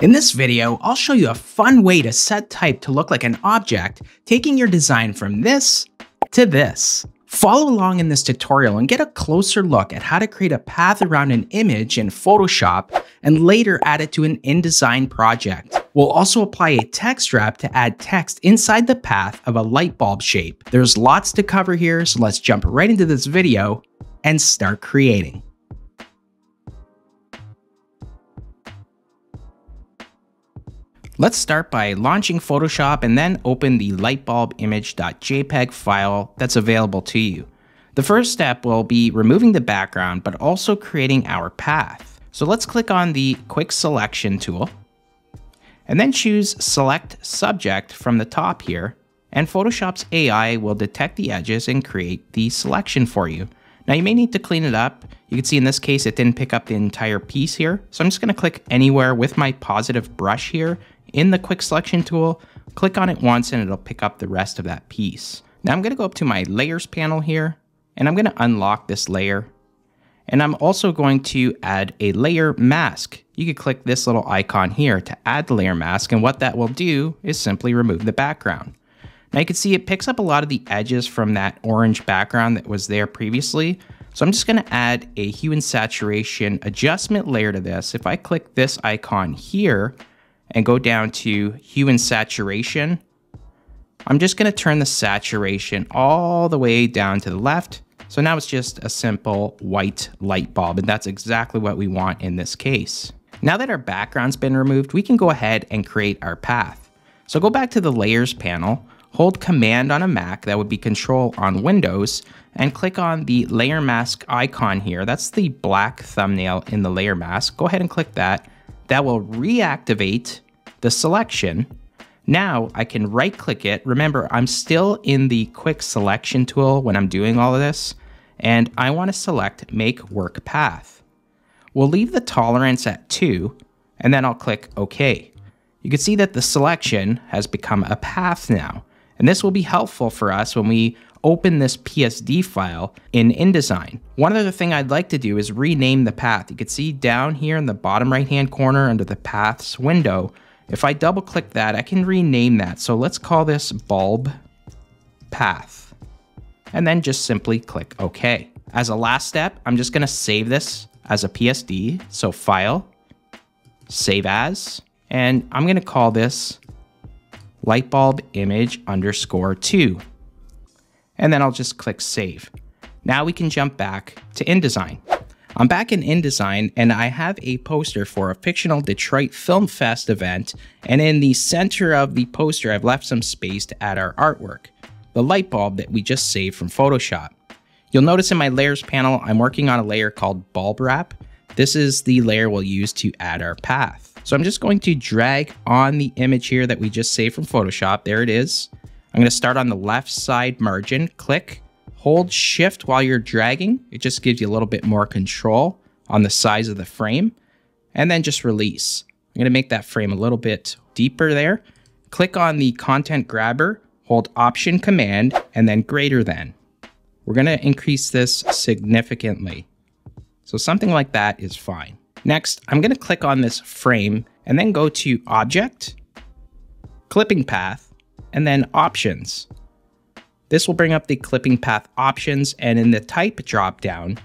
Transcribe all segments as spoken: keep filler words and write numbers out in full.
In this video, I'll show you a fun way to set type to look like an object, taking your design from this to this. Follow along in this tutorial and get a closer look at how to create a path around an image in Photoshop and later add it to an InDesign project. We'll also apply a text wrap to add text inside the path of a light bulb shape. There's lots to cover here, so let's jump right into this video and start creating. Let's start by launching Photoshop and then open the lightbulbimage.jpg file that's available to you. The first step will be removing the background, but also creating our path. So let's click on the Quick Selection tool and then choose Select Subject from the top here, and Photoshop's A I will detect the edges and create the selection for you. Now you may need to clean it up. You can see in this case, it didn't pick up the entire piece here. So I'm just gonna click anywhere with my positive brush here in the Quick Selection tool, click on it once and it'll pick up the rest of that piece. Now I'm gonna go up to my Layers panel here and I'm gonna unlock this layer. And I'm also going to add a layer mask. You could click this little icon here to add the layer mask, and what that will do is simply remove the background. Now you can see it picks up a lot of the edges from that orange background that was there previously. So I'm just gonna add a hue and saturation adjustment layer to this. If I click this icon here, and go down to hue and saturation, I'm just gonna turn the saturation all the way down to the left. So now it's just a simple white light bulb, and that's exactly what we want in this case. Now that our background's been removed, we can go ahead and create our path. So go back to the Layers panel, hold Command on a Mac, that would be Control on Windows, and click on the layer mask icon here. That's the black thumbnail in the layer mask. Go ahead and click that. That will reactivate the selection. Now I can right click it. Remember, I'm still in the Quick Selection tool when I'm doing all of this, and I wanna select Make Work Path. We'll leave the tolerance at two, and then I'll click OK. You can see that the selection has become a path now, and this will be helpful for us when we open this P S D file in InDesign. One other thing I'd like to do is rename the path. You can see down here in the bottom right hand corner under the paths window, if I double click that, I can rename that. So let's call this bulb path and then just simply click OK. As a last step, I'm just gonna save this as a P S D. So File, Save As, and I'm gonna call this lightbulb image underscore two. And then I'll just click Save. Now we can jump back to InDesign. I'm back in InDesign and I have a poster for a fictional Detroit Film Fest event, and in the center of the poster I've left some space to add our artwork, the light bulb that we just saved from Photoshop. You'll notice in my Layers panel I'm working on a layer called Bulb Wrap. This is the layer we'll use to add our path. So I'm just going to drag on the image here that we just saved from Photoshop. There it is. I'm gonna start on the left side margin, click, hold Shift while you're dragging. It just gives you a little bit more control on the size of the frame, and then just release. I'm gonna make that frame a little bit deeper there. Click on the content grabber, hold Option Command, and then greater than. We're gonna increase this significantly. So something like that is fine. Next, I'm gonna click on this frame and then go to Object, Clipping Path, and then Options. This will bring up the clipping path options, and in the type dropdown,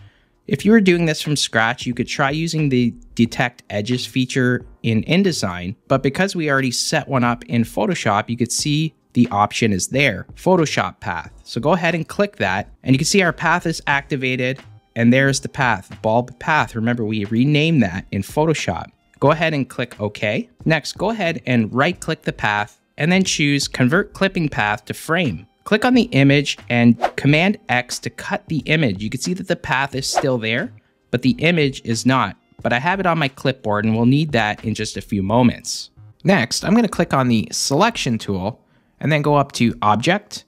if you were doing this from scratch, you could try using the Detect Edges feature in InDesign, but because we already set one up in Photoshop, you could see the option is there, Photoshop Path. So go ahead and click that, and you can see our path is activated, and there's the path, Bulb Path. Remember, we renamed that in Photoshop. Go ahead and click OK. Next, go ahead and right-click the path, and then choose Convert Clipping Path to Frame. Click on the image and Command X to cut the image. You can see that the path is still there, but the image is not. But I have it on my clipboard and we'll need that in just a few moments. Next, I'm gonna click on the Selection tool and then go up to Object,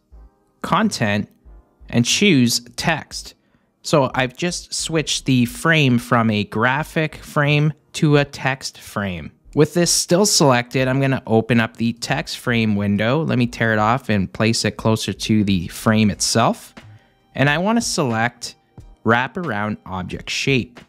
Content, and choose Text. So I've just switched the frame from a graphic frame to a text frame. With this still selected, I'm gonna open up the text frame window. Let me tear it off and place it closer to the frame itself. And I wanna select Wrap Around Object Shape.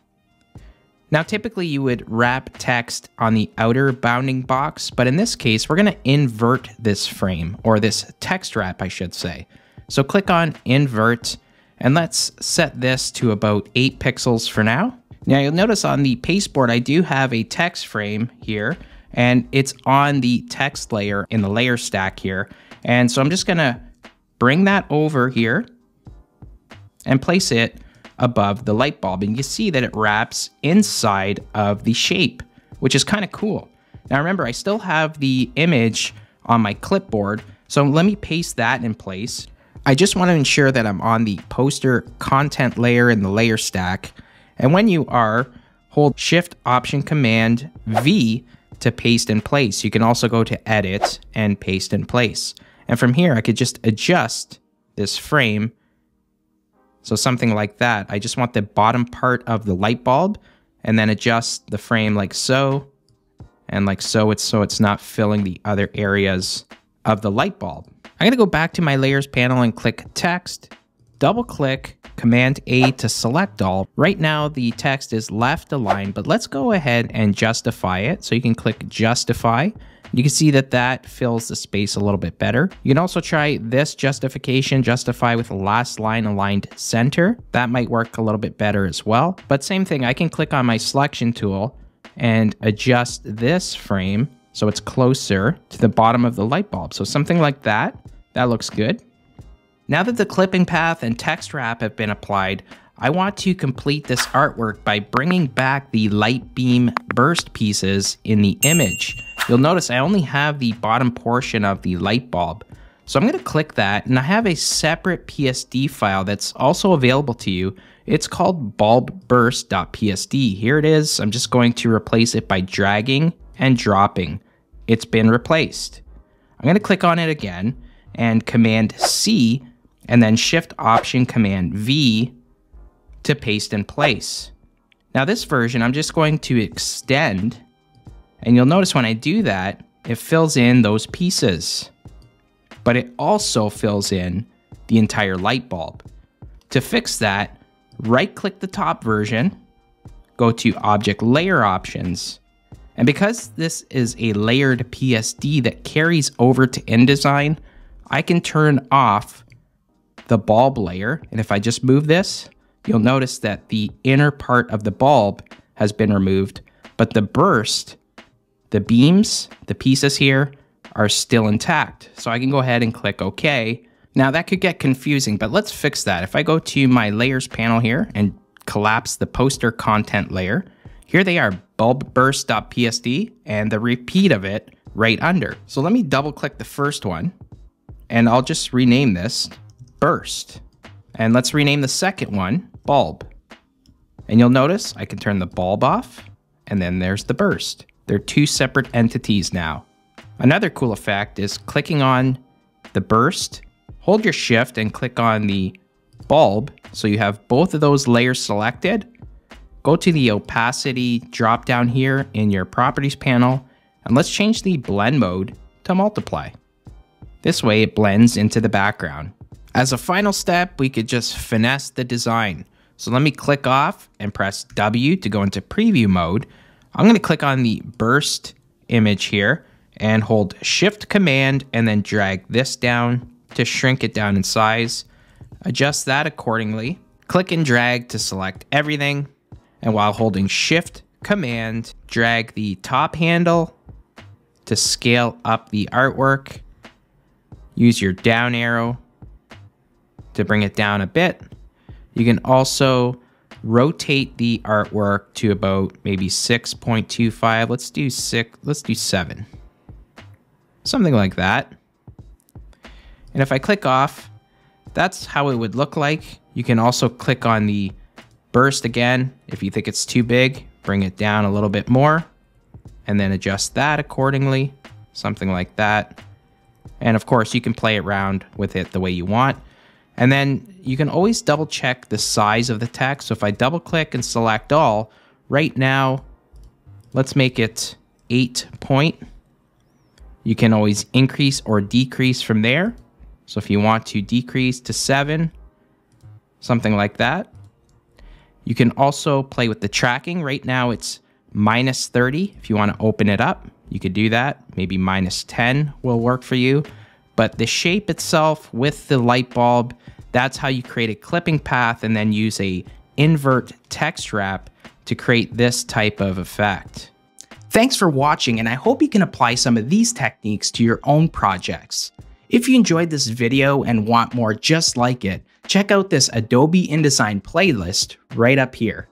Now, typically you would wrap text on the outer bounding box, but in this case, we're gonna invert this frame, or this text wrap, I should say. So click on invert, and let's set this to about eight pixels for now. Now you'll notice on the pasteboard, I do have a text frame here, and it's on the text layer in the layer stack here. And so I'm just gonna bring that over here and place it above the light bulb. And you see that it wraps inside of the shape, which is kind of cool. Now remember, I still have the image on my clipboard, so let me paste that in place. I just want to ensure that I'm on the poster content layer in the layer stack. And when you are, hold Shift Option Command V to paste in place. You can also go to Edit and Paste in Place. And from here, I could just adjust this frame. So something like that. I just want the bottom part of the light bulb and then adjust the frame like so, and like so, it's so it's not filling the other areas of the light bulb. I'm gonna go back to my layers panel and click text, double click, Command A to select all. Right now the text is left aligned, but let's go ahead and justify it. So you can click justify. You can see that that fills the space a little bit better. You can also try this justification, justify with last line aligned center. That might work a little bit better as well. But same thing, I can click on my selection tool and adjust this frame so it's closer to the bottom of the light bulb. So something like that, that looks good. Now that the clipping path and text wrap have been applied, I want to complete this artwork by bringing back the light beam burst pieces in the image. You'll notice I only have the bottom portion of the light bulb. So I'm gonna click that, and I have a separate P S D file that's also available to you. It's called bulb burst dot P S D. Here it is. I'm just going to replace it by dragging and dropping. It's been replaced. I'm gonna click on it again and Command C, and then Shift Option Command V to paste in place. Now this version, I'm just going to extend, and you'll notice when I do that, it fills in those pieces, but it also fills in the entire light bulb. To fix that, right click the top version, go to Object Layer Options, and because this is a layered P S D that carries over to InDesign, I can turn off the bulb layer, and if I just move this, you'll notice that the inner part of the bulb has been removed, but the burst, the beams, the pieces here are still intact. So I can go ahead and click OK. Now that could get confusing, but let's fix that. If I go to my layers panel here and collapse the poster content layer, here they are, bulb burst dot P S D and the repeat of it right under. So let me double click the first one and I'll just rename this burst. And let's rename the second one bulb. And you'll notice I can turn the bulb off, and then there's the burst. They're two separate entities now. Another cool effect is clicking on the burst, hold your shift and click on the bulb. So you have both of those layers selected. Go to the opacity drop down here in your properties panel, and let's change the blend mode to multiply. This way it blends into the background. As a final step, we could just finesse the design. So let me click off and press W to go into preview mode. I'm going to click on the burst image here and hold Shift Command and then drag this down to shrink it down in size. Adjust that accordingly. Click and drag to select everything. And while holding Shift Command, drag the top handle to scale up the artwork. Use your down arrow to bring it down a bit. You can also rotate the artwork to about maybe six point two five. Let's do six, let's do seven. Something like that. And if I click off, that's how it would look like. You can also click on the burst again. If you think it's too big, bring it down a little bit more and then adjust that accordingly. Something like that. And of course you can play around with it the way you want. And then you can always double check the size of the text. So if I double click and select all, right now, let's make it eight point. You can always increase or decrease from there. So if you want to decrease to seven, something like that. You can also play with the tracking. Right now it's minus thirty. If you want to open it up, you could do that. Maybe minus ten will work for you. But the shape itself with the light bulb, that's how you create a clipping path and then use a invert text wrap to create this type of effect. Thanks for watching, and I hope you can apply some of these techniques to your own projects. If you enjoyed this video and want more just like it, check out this Adobe InDesign playlist right up here.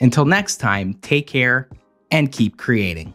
Until next time, take care and keep creating.